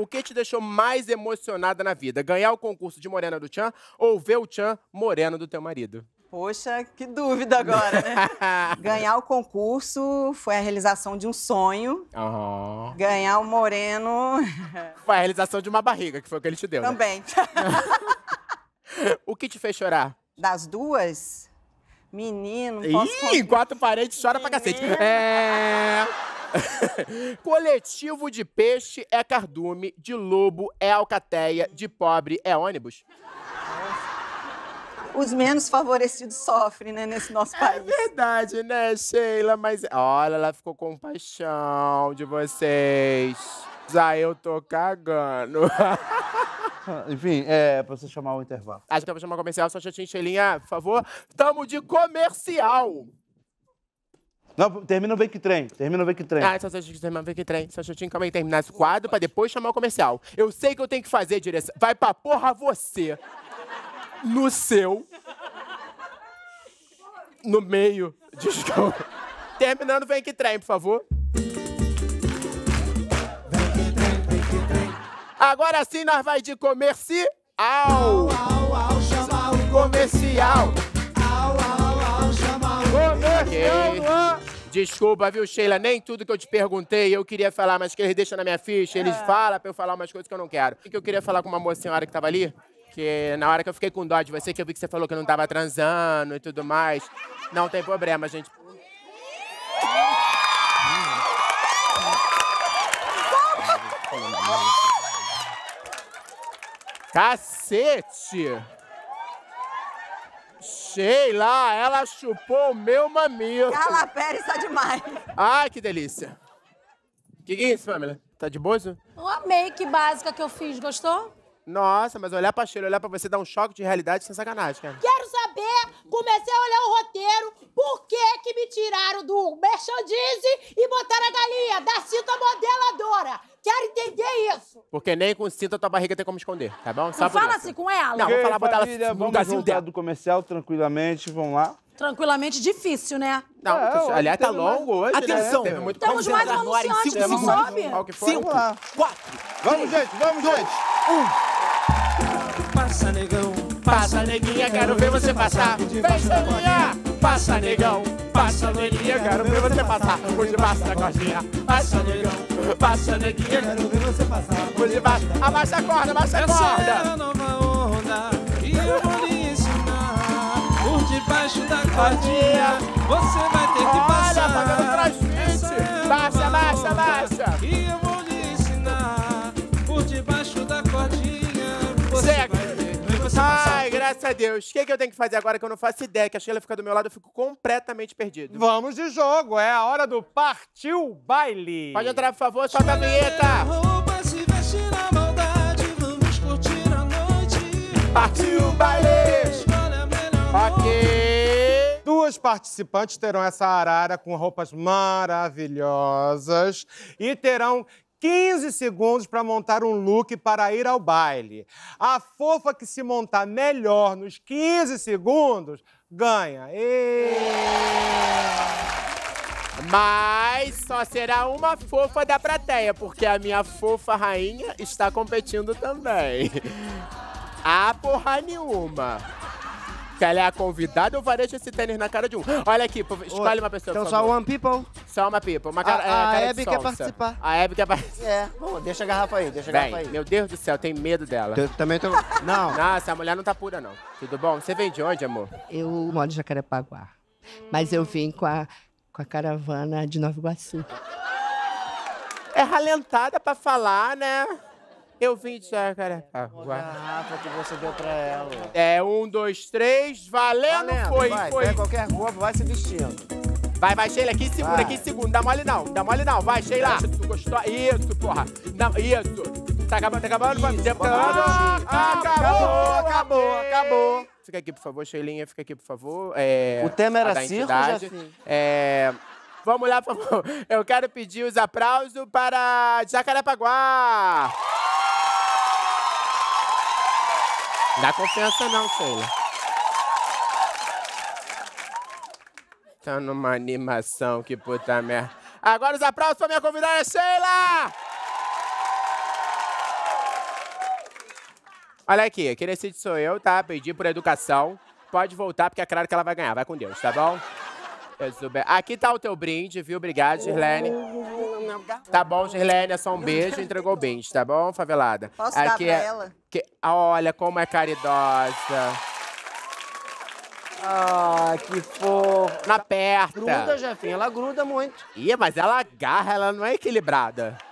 o que te deixou mais emocionada na vida? Ganhar o concurso de Morena do Tchan ou ver o Tchan moreno do teu marido? Poxa, que dúvida agora, né? Ganhar o concurso foi a realização de um sonho. Uhum. Ganhar o moreno... foi a realização de uma barriga, que foi o que ele te deu. Também. Né? O que te fez chorar? Das duas? Menino, não posso... Ih, quatro paredes, chora pra cacete. É... Coletivo de peixe é cardume, de lobo é alcateia, de pobre é ônibus. Os menos favorecidos sofrem, né, nesse nosso país. É verdade, né, Scheila? Mas olha, ela ficou com paixão de vocês. Já eu tô cagando. Enfim, é pra você chamar o intervalo. Acho que é pra chamar o comercial, só chatinho, Sheilinha, por favor. Tamo de comercial. Não, termina o Vem Que Trem, termina o Vem Que Trem. Ah, só chatinho, termina o Vem Que Trem. Só chatinho, calma aí, terminar esse quadro pra depois chamar o comercial. Eu sei que eu tenho que fazer, direção. Vai pra porra você. No seu. No meio. Desculpa. Terminando, Vem Que Trem, por favor. Agora sim, nós vai de comercial. Au, au, au, chama o comercial. Au, au, au, chama o comercial. Okay. Desculpa, viu, Scheila? Nem tudo que eu te perguntei eu queria falar, mas que eles deixam na minha ficha, eles falam pra eu falar umas coisas que eu não quero. O que eu queria falar com uma moça senhora que tava ali? Que na hora que eu fiquei com dó de você, que eu vi que você falou que eu não tava transando e tudo mais. Não tem problema, gente. Cacete! Scheila, ela chupou o meu mamilo. Cala a pele, isso é demais. Ai, que delícia. Que é isso, Pamela? Tá de bozo? Uma make básica que eu fiz, gostou? Nossa, mas olhar pra Scheila, olhar pra você, dá um choque de realidade sem sacanagem, cara. Quero saber, comecei a olhar o roteiro, por que que me tiraram do merchandising e botaram a galinha da cinta modeladora? Quero entender isso. Porque nem com cinta tua barriga tem como esconder, tá bom? Só não fala assim com ela. Não, vou falar, botar ela no lugarzinho dela. Do comercial, tranquilamente, vamos lá. Tranquilamente difícil, né? Não, é, aliás, tá longo hoje, atenção, né? Atenção. Temos mais um anunciante que se sobe. 5, 4. Vamos, gente, vamos, gente. 1. Passa, negão, passa, neguinha, quero ver você passar. Vem, Scheila! Passa, negão, passa, neguinha, quero ver você passar. Por debaixo da cordinha. Passa, negão, passa, neguinha, quero ver você passar. Por debaixo. Abaixa a corda, abaixa a corda. Essa é a nova onda e eu vou lhe ensinar. Por debaixo da cordinha, você vai ter que passar. Olha, pagando transmite. Baixa, abaixa, abaixa. E eu vou lhe ensinar. Por debaixo da cordinha, você vai ter que passar. Ai, graças a Deus. O que é que eu tenho que fazer agora que eu não faço ideia? Que a Scheila fica do meu lado, eu fico completamente perdido. Vamos de jogo, é a hora do Partiu Baile. Pode entrar, por favor, solta a vinheta. Roupa, se veste na maldade, vamos curtir a noite. Partiu Baile. Ok. Duas participantes terão essa arara com roupas maravilhosas e terão 15 segundos para montar um look para ir ao baile. A fofa que se montar melhor nos 15 segundos ganha. E... mas só será uma fofa da plateia, porque a minha fofa rainha está competindo também. Ah, porra nenhuma. Que ela é a convidada, eu varejo esse tênis na cara de um. Olha aqui, escolhe uma pessoa, então, por favor. Só one people? Só uma people. Uma cara, a Hebe quer participar. A Hebe quer participar. É. Bom, deixa a garrafa aí, deixa a garrafa aí. Meu Deus do céu, eu tenho medo dela. Eu também tô... Não. Nossa, a mulher não tá pura, não. Tudo bom? Você vem de onde, amor? Eu moro em Jacarepaguá. Mas eu vim com a caravana de Nova Iguaçu. É ralentada pra falar, né? Eu vim de Jacarepaguá. A garrafa que você deu pra ela. É, 1, 2, 3, valendo, foi, vai, foi. Pega qualquer roupa, vai se vestindo. Vai, vai, Scheila, aqui segura, vai. Aqui segura. Dá mole não, vai, Scheila. Isso, gostou? Isso, porra. Não, isso. Tá acabando, tá acabando. Isso, acabou. Fica aqui, por favor, Sheilinha, fica aqui, por favor. É, o tema era circo, Jefinho? É... vamos lá, por favor. Eu quero pedir os aplausos para Jacarepaguá. Não dá confiança não, Scheila. Tá numa animação, que puta merda. Agora os aplausos pra minha convidada, Scheila! Olha aqui, quem decide sou eu, tá? Pedi por educação. Pode voltar, porque é claro que ela vai ganhar. Vai com Deus, tá bom? Aqui tá o teu brinde, viu? Obrigado, Girlene. Tá bom, Girlene, é só um beijo. Entregou o brinde, tá bom, favelada? Posso dar pra ela? Olha como é caridosa. Ah, que fofo. Na perna. Gruda, Jefinho, ela gruda muito. Ih, mas ela agarra, ela não é equilibrada.